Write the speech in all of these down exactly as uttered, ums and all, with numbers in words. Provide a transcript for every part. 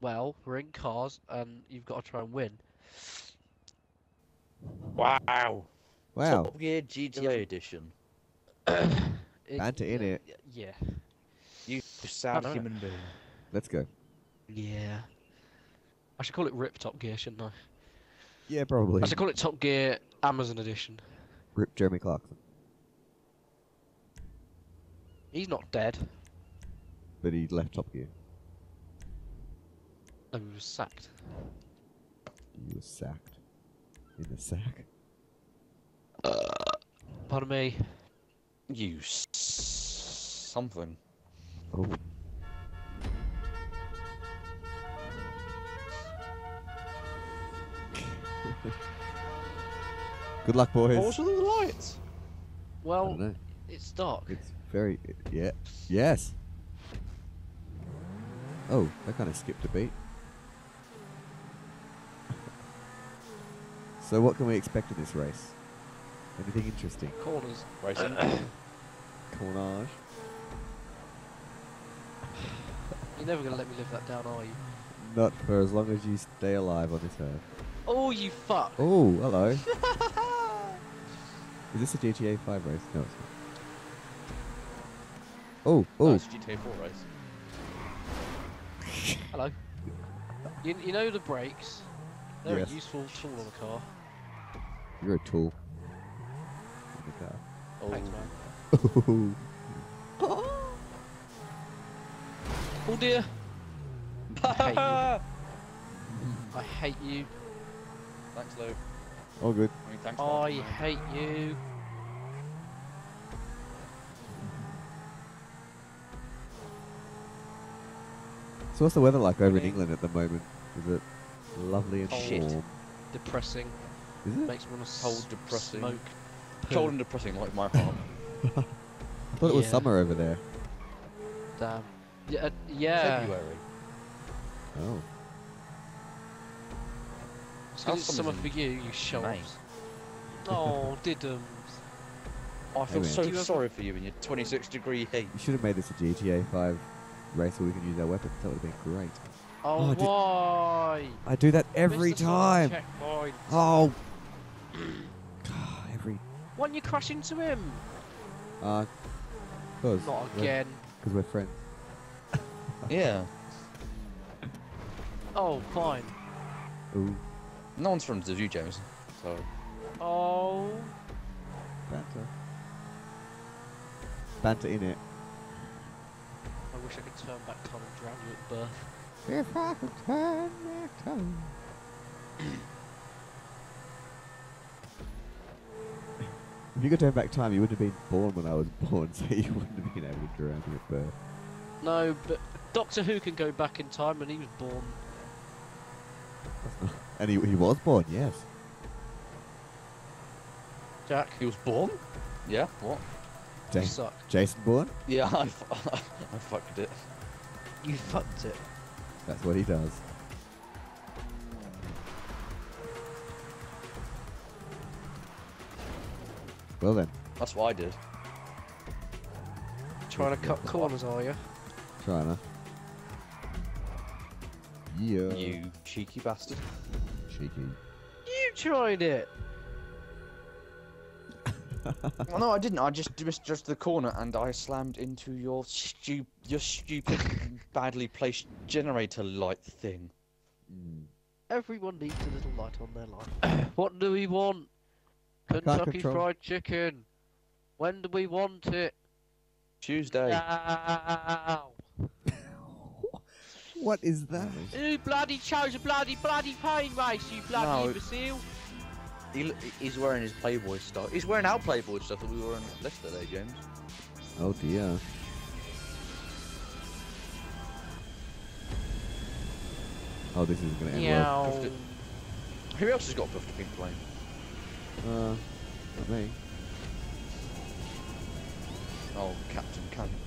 well, we're in cars, and you've got to try and win. Wow. Wow. Top Gear G T A yeah. Edition. Banter, in it. Uh, yeah. You sound human being. Let's go. Yeah. I should call it Rip Top Gear, shouldn't I? Yeah, probably. I should call it Top Gear Amazon Edition. Rip Jeremy Clarkson. He's not dead. But he left Top Gear. Oh, he was sacked. He was sacked. In the sack. Uh, pardon me. You s something. Oh. Good luck, boys. What was with all the lights? Well, it's dark. It's very... It, yeah. Yes! Oh, that kind of skipped a beat. So what can we expect in this race? Anything interesting? Corners. Racing. Cornage. You're never going to let me live that down, are you? Not for as long as you stay alive on this earth. Oh, you fuck! Oh, hello. Is this a G T A five race? No, it's not. Oh, oh. No, it's a G T A four race. Hello. You, you know the brakes. They're yes. a useful tool on a car. You're a tool. The car. Oh. Thanks, man. Oh. Oh dear. I hate you. I hate you. Thanks, Luke. All good. I, mean, thanks, I hate you. So what's the weather like over in England at the moment? Is it lovely and cold? Shit. Depressing. Is it? Makes me want to cold, depressing. Smoke. Cold and depressing, like my heart. I thought it was yeah. summer over there. Damn. Yeah. Uh, yeah. February. Oh. So it's summer for you, you shelves. Oh, diddums. Oh, I feel hey, so you sorry for you in your twenty-six degree heat. You should have made this a G T A five race where we can use our weapons. That would have been great. Oh, oh why? I do that every time. Oh. God, every. Why don't you crash into him? Uh, cause not again. Because we're friends. Yeah. Oh, fine. Ooh. No one's friends with you, James. So. Oh. Banter. Banter in it. I wish I could turn back time and drown you at birth. If I could turn back time. If you could turn back time, you wouldn't have been born when I was born, so you wouldn't have been able to drown you at birth. No, but Doctor Who can go back in time, and he was born. And he, he was born, yes. Jack, he was born? Yeah, what? Ja you suck. Jason Bourne? Yeah, I, fu I fucked it. You fucked it. That's what he does. Well then. That's what I did. Trying to cut corners, are you? Trying to. Yeah. You cheeky bastard. Cheeky. You tried it! Well, no, I didn't. I just missed just the corner and I slammed into your, stu your stupid, badly placed generator light thing. Mm. Everyone needs a little light on their life. What do we want? Kentucky Fried Chicken. When do we want it? Tuesday. Now. What is that? You bloody chose a bloody bloody pain race, you bloody no, imbecile! He, he's wearing his Playboy stuff. He's wearing our Playboy stuff that we were on yesterday, James. Oh dear. Oh, this is going to end well. Who else has got a pink plane? Uh, not me. Oh, Captain Cannon.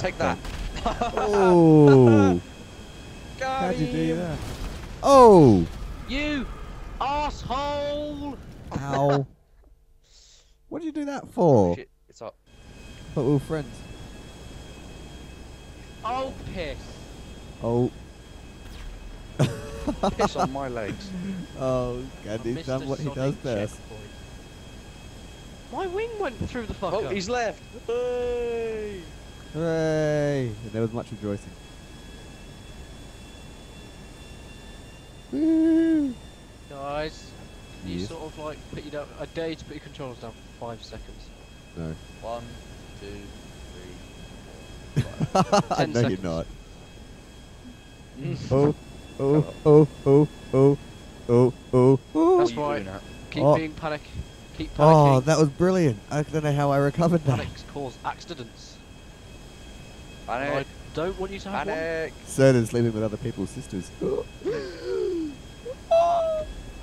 Take that. Oh. How'd you do that? Oh. You asshole. Ow. What did you do that for? Shit, it's up. But we were friends. Oh, piss. Oh. Piss on my legs. Oh, God, he's done what he does best. My wing went through the fucker. Oh, he's left. Hey. Hooray! And there was much rejoicing. Woo! Guys, yes. You sort of like put you down. I dare you to put your controllers down for five seconds. No. One, two, three, four, five. I know seconds. You're not. Oh, oh, oh, oh, oh, oh, oh, oh. That's right. Keep oh. being panic. Keep panicking. Oh, that was brilliant. I don't know how I recovered that. Panics cause accidents. Panic. I don't want you to have panic. One. Cernan's sleeping with other people's sisters.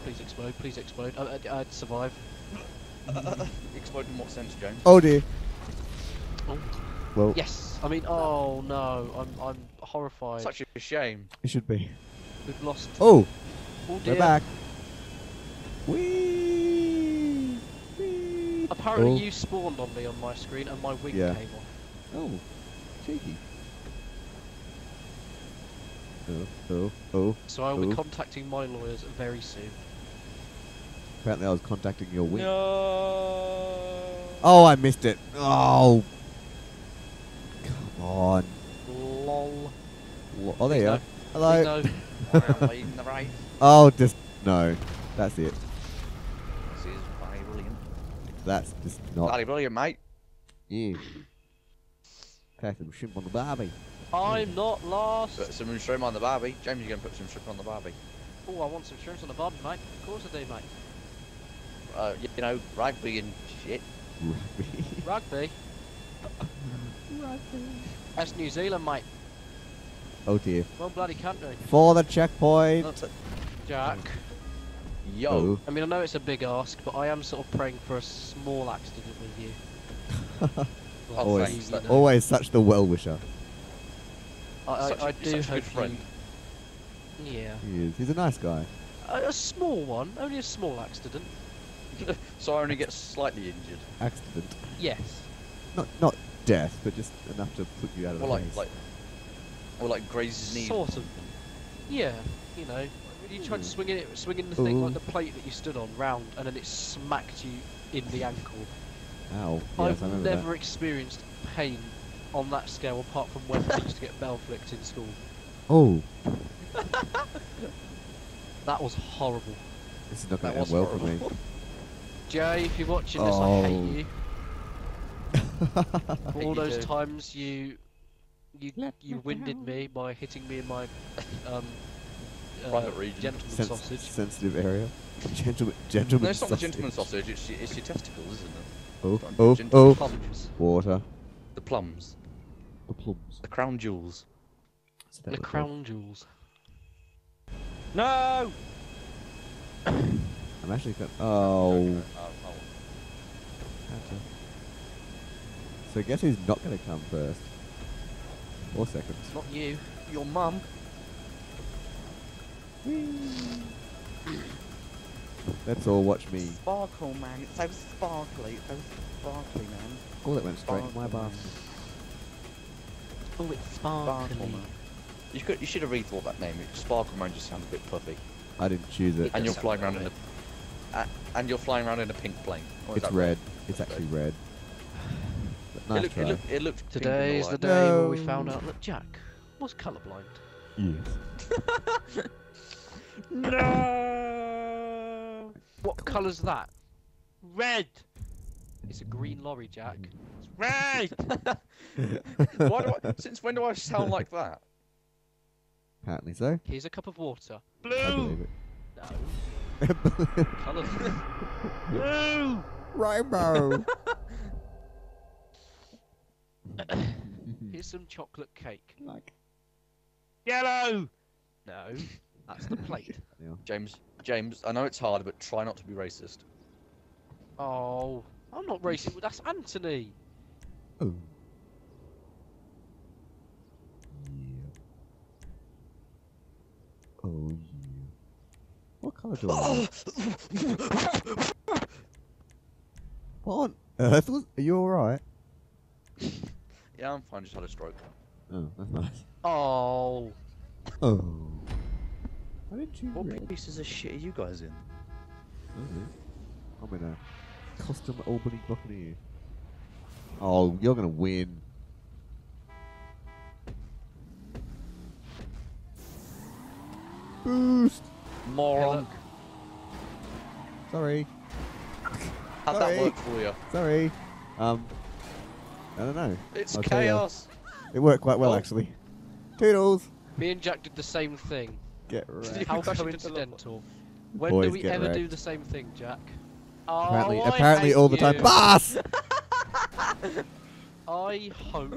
Please explode, please explode. I, I, I'd survive. Uh, explode in what sense, James? Oh dear. Oh. Well. Yes. I mean, oh no. I'm, I'm horrified. Such a shame. It should be. We've lost. Oh. Oh dear. We're back. Whee. Whee. Apparently oh. you spawned on me on my screen and my wing yeah. came off. Oh. Cheeky. Oh, oh, oh. So I'll oh. be contacting my lawyers very soon. Apparently I was contacting your wing. No. Oh, I missed it. Oh. Come on. Lol. Lol. Oh, there Please you no. are. Hello. No. I'm leading the right. Oh, just, no. That's it. This is bloody brilliant. That's just not. Bloody brilliant, mate. Yeah. Pack some shrimp on the barbie. I'm not lost. Put some shrimp on the barbie. James, you're going to put some shrimp on the barbie. Oh, I want some shrimp on the barbie, mate. Of course I do, mate. Uh, you know, rugby and shit. Rugby. Rugby. Rugby. That's New Zealand, mate. Oh dear. Well, bloody country. For the checkpoint. That's it. Jack. Yo. Oh. I mean, I know it's a big ask, but I am sort of praying for a small accident with you. Well, always, you know. Always such the well-wisher. I, I, I do such a good friend. You, yeah. He is. He's a nice guy. A, a small one. Only a small accident. So I only get slightly injured. Accident. Yes. Not not death, but just enough to put you out of the like, like, or like grazed knee. Sort of. Yeah. You know, you tried mm. swinging it, swinging the Ooh. thing like the plate that you stood on round, and then it smacked you in the ankle. Ow. Yes, I've I never that. experienced pain on that scale apart from when I used to get bell flicked in school. Oh. That was horrible. This is not going to end well for me. Jay, if you're watching oh. this, I hate you. For all those do. times you you Let you winded down. me by hitting me in my um uh, private region. Gentleman Sens sausage. Sensitive area. Gentleman gentleman. No, it's not sausage. the gentleman sausage. It's your, it's your testicles, isn't it? Oh oh oh. Plums. Water. The plums. The plums. The crown jewels. The crown jewels. No. I'm actually going. Oh. So guess who's not going to come first? Or second? Not you. Your mum. Whee. Let's all watch me. Sparkle man, it's so sparkly, it's so sparkly man. Oh, that went straight sparkly. in my basket. Oh, it's sparkly. Sparkle man. You could, you should have rethought that name. SparkleMan just sounds a bit puffy. I didn't choose it. And you're flying around in a, uh, and you're flying around in a pink plane. Or it's red. It's actually red. Nice it, looked, it looked. It looked. Today is the day no. where we found out that Jack was colourblind. Yes. No. What colour's that? Red. It's a green lorry, Jack. It's red. Why do I? Since when do I sound like that? Apparently so. Here's a cup of water. Blue! I believe it. No. Colours. Blue! Rainbow! Here's some chocolate cake. Like. Yellow! No. That's the plate. Yeah. James, James, I know it's hard, but try not to be racist. Oh, I'm not racist. That's Anthony. Oh. Oh yeah. What colour do I have? What on earth was... Are you alright? Yeah, I'm fine, just had a stroke. Oh, that's nice. Oh. Oh. Why did you what big pieces of shit are you guys in? I'm in a custom Albany Buccaneer. Oh, you're gonna win. Boost! Moron. Hey, sorry. How'd that work for you? Sorry. Um, I don't know. It's I'll chaos. It worked quite well, oh. actually. Toodles. Me and Jack did the same thing. Get right. How coincidental. When Boys, do we ever wrecked. do the same thing, Jack? Oh, apparently, I apparently hate all the you. time. Bus! I hope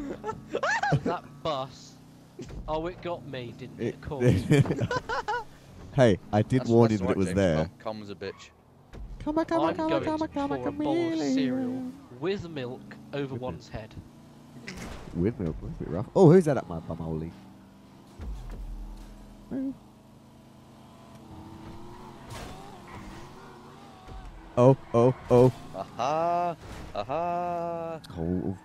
that bus. Oh, it got me, didn't it? It cool. Hey, I did that's, warn that's you that right, it was James. there. Comes a bitch. Come on, come on, come on, come on, come on, come on. With milk over with one's milk. head. With milk, that's a bit rough. Oh, who's that at my bumhole? Oh, oh, oh. Aha, aha. Oh.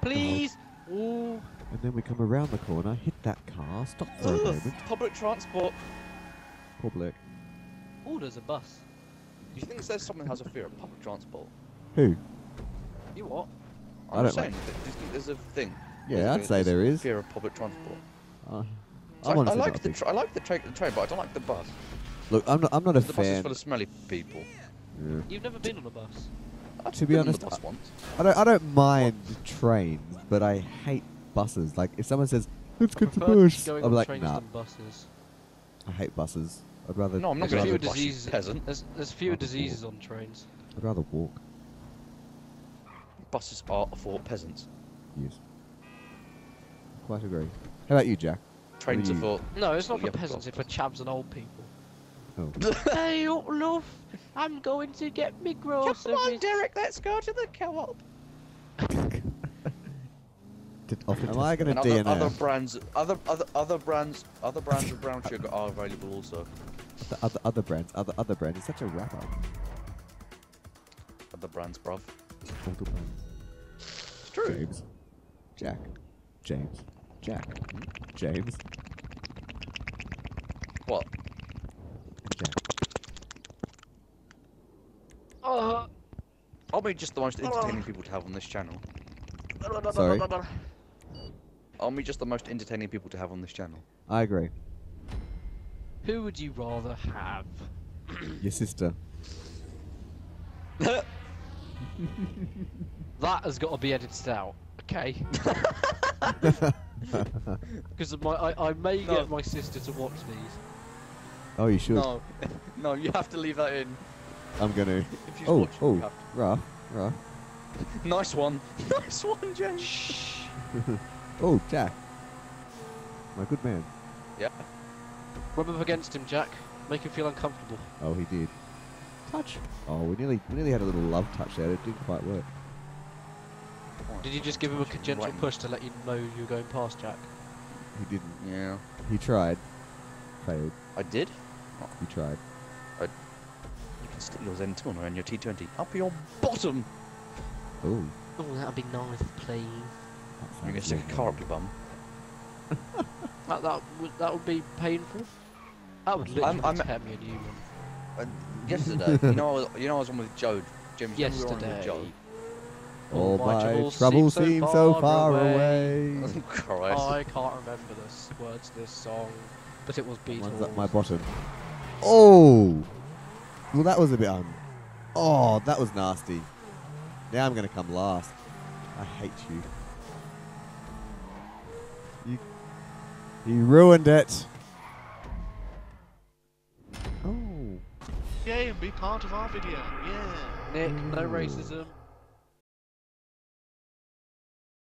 Please. Oh. Oh. And then we come around the corner, hit that car, stop for Ugh, a moment. Public transport. Public. Oh, there's a bus. Do you think there's someone who has a fear of public transport? Who? You what? I'm I don't saying, like... do you think there's a thing? Yeah, there's I'd a, say there is. Fear of public transport. Uh, so I, I like the tra I like the train, the train, but I don't like the bus. Look, I'm not. I'm not a fan. The bus is full of smelly people. Yeah. You've never been on a bus. I've to been be honest, on the bus once. I don't. I don't mind what? trains, but I hate buses. Like if someone says, "Let's get the bus," I'm like, "Nah." Buses. I hate buses. I'd rather. No, I'm not going to be a disease peasant. There's, there's fewer diseases walk. on trains. I'd rather walk. Buses are for peasants. Yes. Quite agree. How about you, Jack? Trains are for. No, it's not for peasants. It's for chavs and old people. Oh. Hey, up, love. I'm going to get me groceries. Come on, Derek. Let's go to the co-op. Am I going to D N A? Other brands, other other other brands, other brands of brown sugar are available also. Other other, other brands, other other brands. It's such a wrap up. Other brands, bruv. Other brands. It's true. James, Jack, James, Jack, James. What? Jack. Uh, I'll be just the most entertaining uh, people to have on this channel. Sorry. Aren't we just the most entertaining people to have on this channel? I agree. Who would you rather have? Your sister. That has got to be edited out, okay? Because my, I, I may no. get my sister to watch these. Oh, you should. No, no, you have to leave that in. I'm gonna. If you oh, watch, oh, you rah, rah. Nice one. Nice one, James. Shh. Oh, Jack. My good man. Yeah. Rub up against him, Jack. Make him feel uncomfortable. Oh, he did. Touch. Oh, we nearly we nearly had a little love touch there. It didn't quite work. Did you just give him a gentle right. push to let you know you were going past, Jack? He didn't. Yeah. He tried. Failed. I did? Oh. You tried. I... You can stick your Zen Tuner and your T twenty up your bottom! Ooh. Oh, that'd be nice, please. You're gonna stick a car up your bum. that, that, would, that would be painful. That would literally I'm, I'm tear me a new one. Uh, yesterday, you know, I was, you know, I was on with Joe. James, yesterday. We were on with Joe. All oh, my, my troubles seem so, so far away. away. Oh, Christ. I can't remember the words of this song, but it was Beatles. One's at my bottom. Oh! Well, that was a bit un... Oh, that was nasty. Now I'm going to come last. I hate you. You, you ruined it. Oh. Yay, and be part of our video. Yeah. Nick, no racism.